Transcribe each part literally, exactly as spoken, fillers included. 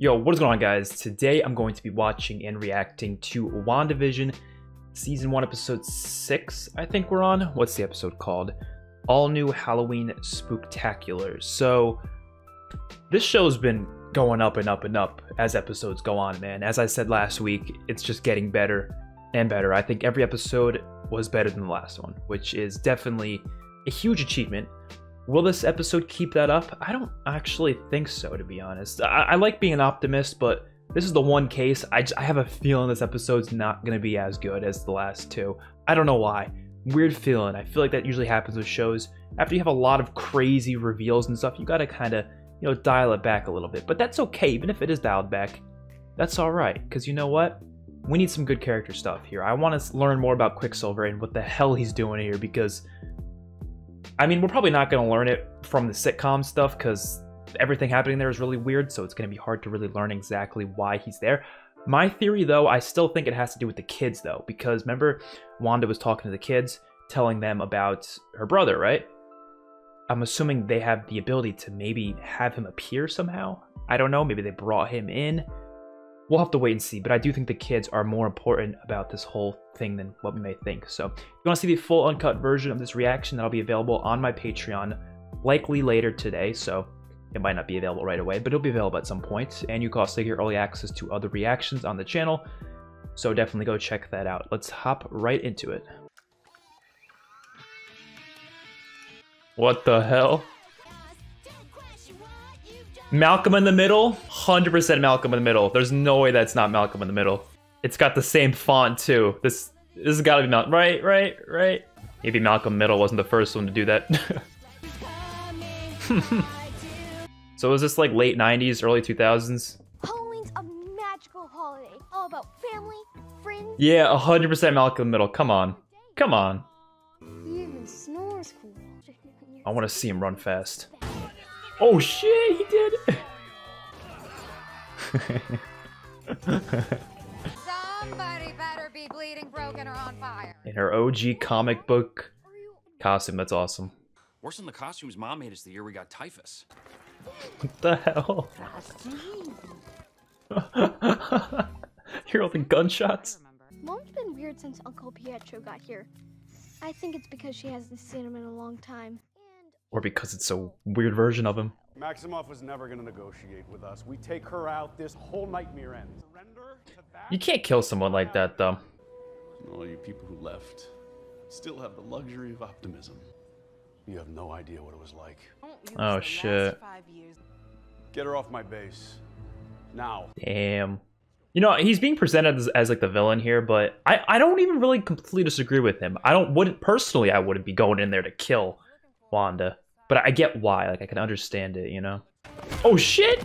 Yo, what is going on, guys? Today I'm going to be watching and reacting to WandaVision season one, episode six. I think we're on. What's the episode called? All New Halloween Spooktacular. So this show's been going up and up and up as episodes go on, man. As I said last week, it's just getting better and better. I think every episode was better than the last one, which is definitely a huge achievement. Will this episode keep that up? I don't actually think so, to be honest. I, I like being an optimist, but this is the one case. I, just, I have a feeling this episode's not going to be as good as the last two. I don't know why. Weird feeling. I feel like that usually happens with shows. After you have a lot of crazy reveals and stuff, you got to kind of, you know, dial it back a little bit. But that's okay. Even if it is dialed back, that's all right. Because you know what? We need some good character stuff here. I want to learn more about Quicksilver and what the hell he's doing here, because I mean, we're probably not going to learn it from the sitcom stuff because everything happening there is really weird, so it's going to be hard to really learn exactly why he's there. My theory, though, I still think it has to do with the kids, though, because remember, Wanda was talking to the kids, telling them about her brother, right? I'm assuming they have the ability to maybe have him appear somehow. I don't know. Maybe they brought him in. We'll have to wait and see, but I do think the kids are more important about this whole thing than what we may think. So if you want to see the full uncut version of this reaction, that'll be available on my Patreon likely later today. So it might not be available right away, but it'll be available at some point. And you can also get early access to other reactions on the channel. So definitely go check that out. Let's hop right into it. What the hell? Malcolm in the Middle, one hundred percent Malcolm in the Middle. There's no way that's not Malcolm in the Middle. It's got the same font too. This this has got to be Malcolm. Right, right, right. Maybe Malcolm Middle wasn't the first one to do that. So was this like late nineties, early two thousands? Halloween's a magical holiday, all about family, friends. Yeah, one hundred percent Malcolm in the Middle. Come on, come on. He even snores cool. I want to see him run fast. Oh shit, he did it! Somebody better be bleeding, broken, or on fire. In her O G comic book costume, that's awesome. Worse than the costumes Mom made us the year we got typhus. What the hell? You're holding gunshots? Mom's been weird since Uncle Pietro got here. I think it's because she hasn't seen him in a long time. Or because it's a weird version of him. Maximoff was never going to negotiate with us. We take her out, this whole nightmare ends. You can't kill someone like that, though. And all you people who left still have the luxury of optimism. You have no idea what it was like. Oh, shit. Get her off my base. Now. Damn. You know, he's being presented as, as like the villain here, but I, I don't even really completely disagree with him. I don't, wouldn't, personally, I wouldn't be going in there to kill Wanda, but I get why. Like, I can understand it, you know. Oh shit,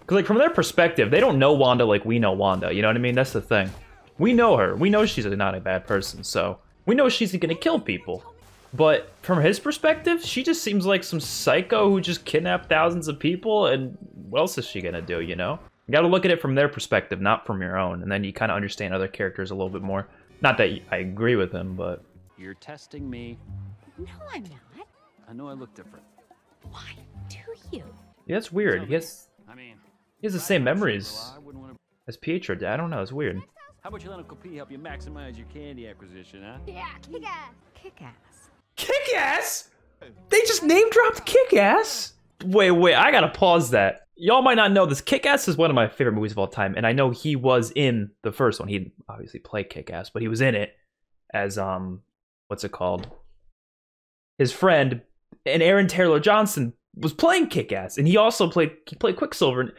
because like from their perspective, they don't know Wanda like we know Wanda, you know what I mean? That's the thing. We know her, we know she's not a bad person, so we know she's gonna kill people. But from his perspective, she just seems like some psycho who just kidnapped thousands of people, and what else is she gonna do, you know? You gotta look at it from their perspective, not from your own, and then you kind of understand other characters a little bit more. Not that I agree with them, but you're testing me. No, I'm not. I know I look different. Why do you? Yeah, that's weird. He has, I mean, he has the same memories as Pietro did. I don't know. It's weird. How about you let Uncle P help you maximize your candy acquisition, huh? Yeah, Kick-Ass. Kick-Ass. Kick-Ass? They just name dropped Kick-Ass? Wait, wait. I gotta pause that. Y'all might not know this. Kick-Ass is one of my favorite movies of all time, and I know he was in the first one. He didn't obviously play Kick-Ass, but he was in it as um, what's it called? His friend. And Aaron Taylor Johnson was playing Kick-Ass, and he also played he played Quicksilver. And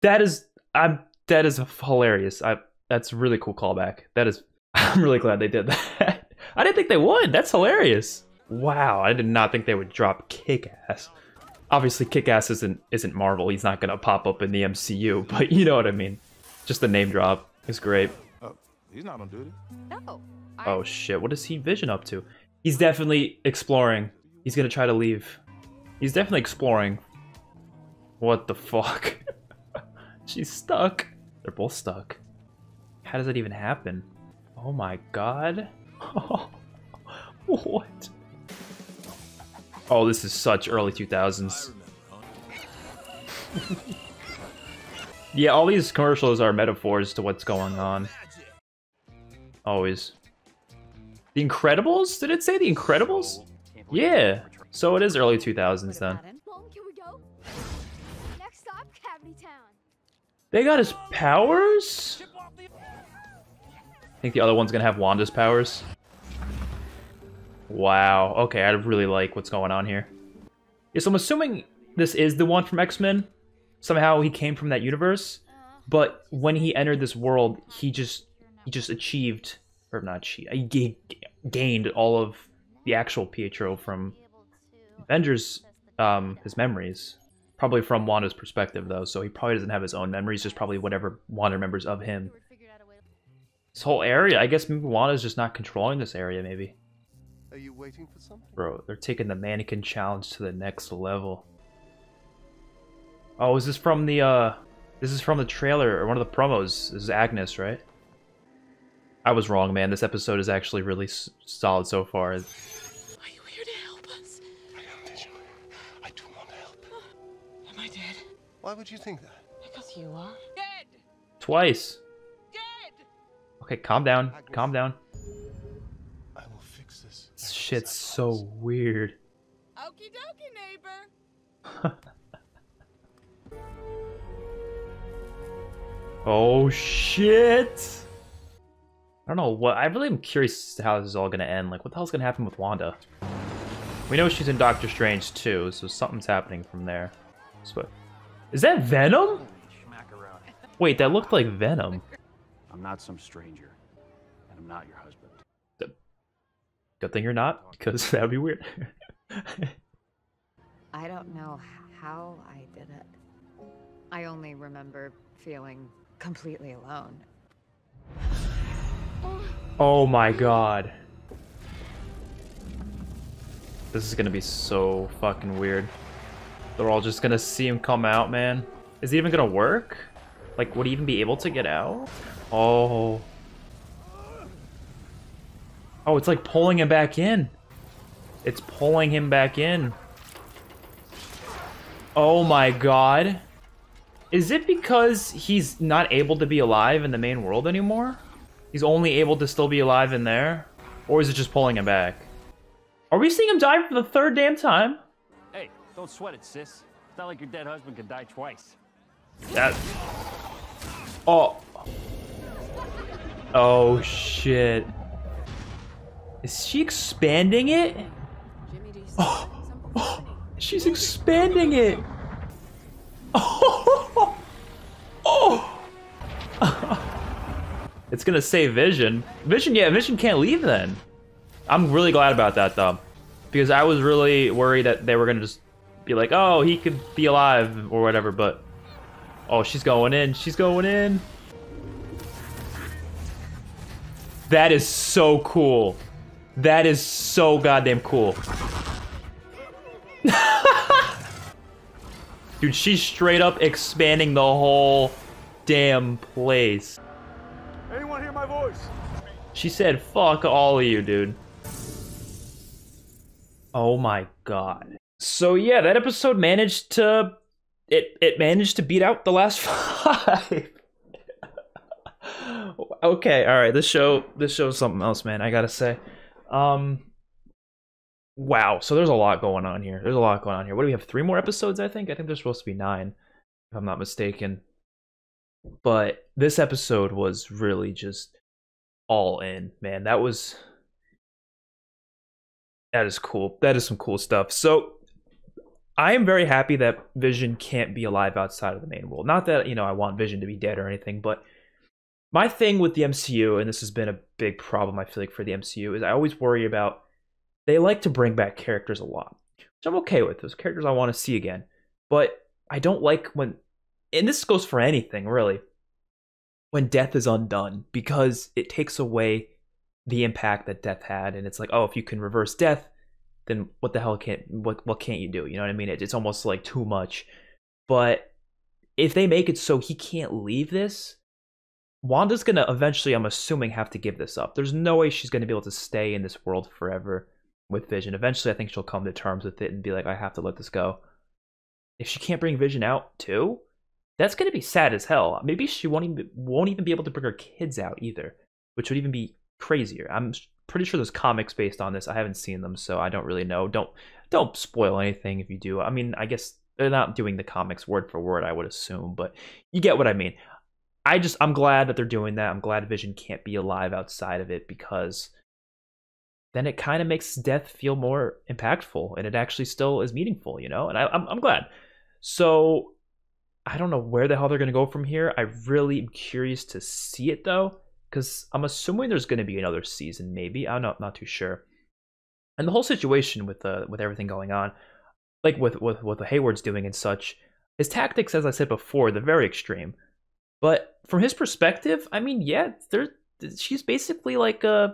that is I'm that is hilarious. I that's a really cool callback. That is, I'm really glad they did that. I didn't think they would. That's hilarious. Wow, I did not think they would drop Kick-Ass. Obviously, Kick-Ass isn't isn't Marvel. He's not gonna pop up in the M C U, but you know what I mean. Just the name drop is great. Uh, he's not on duty. No. I... Oh shit! What is he Vision up to? He's definitely exploring. He's gonna try to leave. He's definitely exploring. What the fuck? She's stuck. They're both stuck. How does that even happen? Oh my god. What? Oh, this is such early two thousands. Yeah, all these commercials are metaphors to what's going on. Always. The Incredibles? Did it say The Incredibles? Yeah. So it is early two thousands then. They got his powers? I think the other one's gonna have Wanda's powers. Wow. Okay, I really like what's going on here. Yeah, so I'm assuming this is the one from X-Men. Somehow he came from that universe, but when he entered this world, he just he just achieved, or not she, he gained all of the actual Pietro from Avengers, um, his memories. Probably from Wanda's perspective, though, so he probably doesn't have his own memories, just probably whatever Wanda remembers of him. This whole area, I guess maybe Wanda's just not controlling this area, maybe. Are you waiting for something? Bro, they're taking the mannequin challenge to the next level. Oh, is this from the, uh, this is from the trailer, or one of the promos. This is Agnes, right? I was wrong, man. This episode is actually really s solid so far. Are you here to help us? I am, Vision. I do want to help. Uh, am I dead? Why would you think that? Because you are. Dead! Twice. Dead! Okay, calm down. Agnes. Calm down. I will fix this. This shit's so weird. Okie dokie, neighbor. Oh shit! I don't know what. I really am curious as to how this is all gonna end. Like, what the hell's gonna happen with Wanda? We know she's in Doctor Strange too, so something's happening from there. So, is that Venom? Wait, that looked like Venom. I'm not some stranger, and I'm not your husband. Good thing you're not, because that'd be weird. I don't know how I did it. I only remember feeling completely alone. Oh my god. This is gonna be so fucking weird. They're all just gonna see him come out, man. Is it even gonna work? Like, would he even be able to get out? Oh. Oh, it's like pulling him back in. It's pulling him back in. Oh my god. Is it because he's not able to be alive in the main world anymore? He's only able to still be alive in there? Or is it just pulling him back? Are we seeing him die for the third damn time? Hey, don't sweat it, sis. It's not like your dead husband could die twice. That... Oh. Oh, shit. Is she expanding it? Oh. Oh. She's expanding it. Oh! Oh! It's gonna save Vision. Vision, yeah, Vision can't leave then. I'm really glad about that though, because I was really worried that they were gonna just be like, oh, he could be alive or whatever, but... Oh, she's going in, she's going in. That is so cool. That is so goddamn cool. Dude, she's straight up expanding the whole damn place. Anyone hear my voice? She said, fuck all of you, dude. Oh my god. So yeah, that episode managed to... It, it managed to beat out the last five. Okay, alright, this show, this show's something else, man, I gotta say. Um... Wow, so there's a lot going on here. There's a lot going on here. What do we have? Three more episodes, I think? I think there's supposed to be nine, if I'm not mistaken. But this episode was really just all in, man. That was... That is cool. That is some cool stuff. So, I am very happy that Vision can't be alive outside of the main world. Not that, you know, I want Vision to be dead or anything, but... My thing with the M C U, and this has been a big problem, I feel like, for the M C U, is I always worry about... They like to bring back characters a lot, which I'm okay with. Those characters I want to see again. But I don't like when, and this goes for anything really, when death is undone, because it takes away the impact that death had. And it's like, oh, if you can reverse death, then what the hell can't, what, what can't you do? You know what I mean? It, it's almost like too much. But if they make it so he can't leave this, Wanda's going to eventually, I'm assuming, have to give this up. There's no way she's going to be able to stay in this world forever with Vision. Eventually, I think she'll come to terms with it and be like, I have to let this go. If she can't bring Vision out too, That's going to be sad as hell. Maybe she won't even won't even be able to bring her kids out either, which would even be crazier. I'm pretty sure there's comics based on this. I haven't seen them, so I don't really know. Don't don't spoil anything if you do. I mean, I guess they're not doing the comics word for word, I would assume, but you get what I mean. I just I'm glad that they're doing that. I'm glad Vision can't be alive outside of it, because then it kind of makes death feel more impactful, and it actually still is meaningful, you know. And I, I'm I'm glad. So I don't know where the hell they're gonna go from here. I really am curious to see it though, because I'm assuming there's gonna be another season, maybe. I'm not not too sure. And the whole situation with the with everything going on, like with with what the Haywards doing and such, his tactics, as I said before, they're very extreme. But from his perspective, I mean, yeah, there she's basically like uh,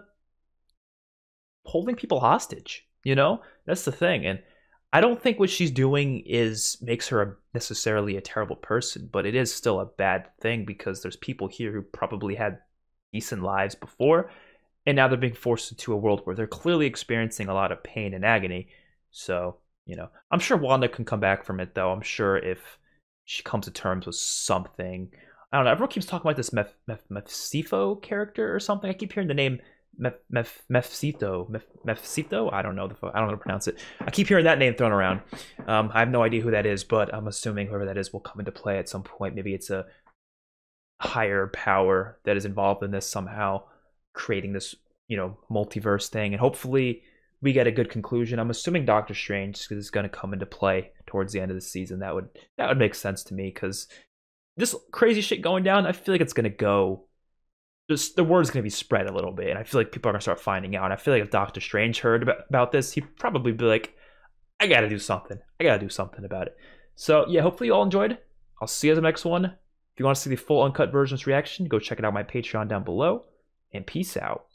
holding people hostage, you know? That's the thing. And I don't think what she's doing is makes her a, necessarily a terrible person, but it is still a bad thing, because there's people here who probably had decent lives before, and now they're being forced into a world where they're clearly experiencing a lot of pain and agony. So, you know, I'm sure Wanda can come back from it, though. I'm sure if she comes to terms with something. I don't know. Everyone keeps talking about this Meph, Meph, Mephisto character or something. I keep hearing the name Meph, Meph, Mephisto. Meph, Mephisto? I don't know. The, I don't know how to pronounce it. I keep hearing that name thrown around. Um, I have no idea who that is, but I'm assuming whoever that is will come into play at some point. Maybe it's a higher power that is involved in this somehow, creating this, you know, multiverse thing. And hopefully we get a good conclusion. I'm assuming Doctor Strange is going to come into play towards the end of the season. That would that would make sense to me, because this crazy shit going down, I feel like it's going to go, just the word's going to be spread a little bit, and I feel like people are going to start finding out. And I feel like if Doctor Strange heard about, about this, he'd probably be like, I got to do something. I got to do something about it. So, yeah, hopefully you all enjoyed. I'll see you in the next one. If you want to see the full uncut version's reaction, go check it out on my Patreon down below, and peace out.